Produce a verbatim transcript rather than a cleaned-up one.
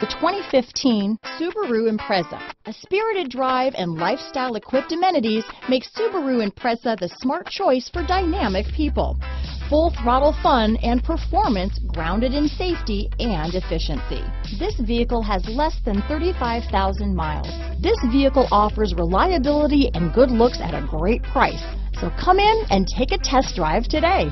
The twenty fifteen Subaru Impreza. A spirited drive and lifestyle-equipped amenities make Subaru Impreza the smart choice for dynamic people. Full throttle fun and performance grounded in safety and efficiency. This vehicle has less than thirty-five thousand miles. This vehicle offers reliability and good looks at a great price. So come in and take a test drive today.